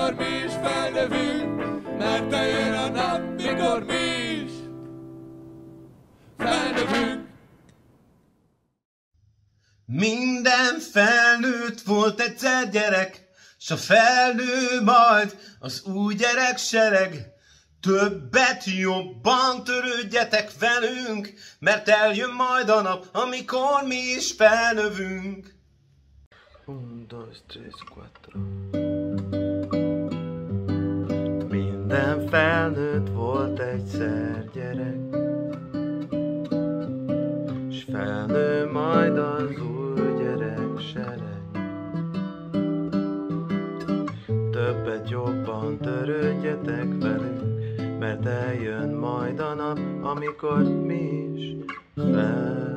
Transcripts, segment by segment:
mikor mi is felnövünk, mert eljön a nap, mikor mi is felnövünk. Minden felnőtt volt egyszer gyerek, s a felnő majd az új gyerek sereg. Többet, jobban törődjetek velünk, mert eljön majd a nap, amikor mi is felnövünk. 1, 2, 3, 4. Minden felnőtt volt egyszer gyerek, s felnő majd az új gyerek sereg. Többet, jobban törődjetek velünk, mert eljön majd a nap, amikor mi is felnövünk.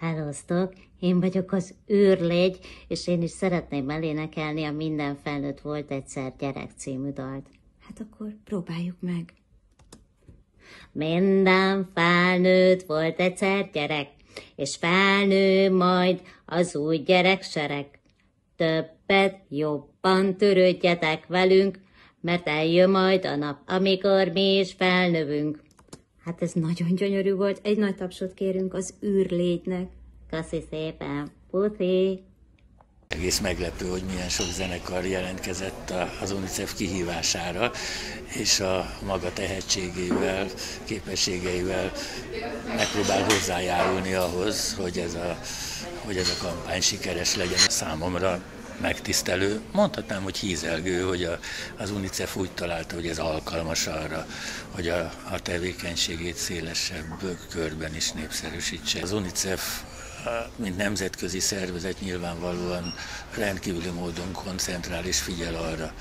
Hálóztok, én vagyok az űrlégy, és én is szeretném elénekelni a Minden felnőtt volt egyszer gyerek című dalt. Hát akkor próbáljuk meg. Minden felnőtt volt egyszer gyerek, és felnő majd az új gyerek sereg. Többet, jobban törődjetek velünk, mert eljön majd a nap, amikor mi is felnövünk. Hát ez nagyon gyönyörű volt, egy nagy tapsot kérünk az űrlégynek. Köszi szépen, puszi! Egész meglepő, hogy milyen sok zenekar jelentkezett az UNICEF kihívására, és a maga tehetségével, képességeivel megpróbál hozzájárulni ahhoz, hogy ez a kampány sikeres legyen. Számomra megtisztelő, mondhatnám, hogy hízelgő, hogy az UNICEF úgy találta, hogy ez alkalmas arra, hogy a tevékenységét szélesebb körben is népszerűsítse. Az UNICEF, mint nemzetközi szervezet, nyilvánvalóan rendkívüli módon koncentrál és figyel arra,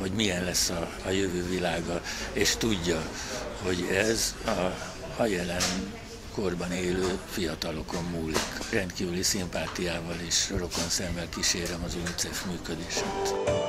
hogy milyen lesz a jövő világa, és tudja, hogy ez a jelen korban élő fiatalokon múlik. Rendkívüli szimpátiával és rokon szemmel kísérem az UNICEF működését.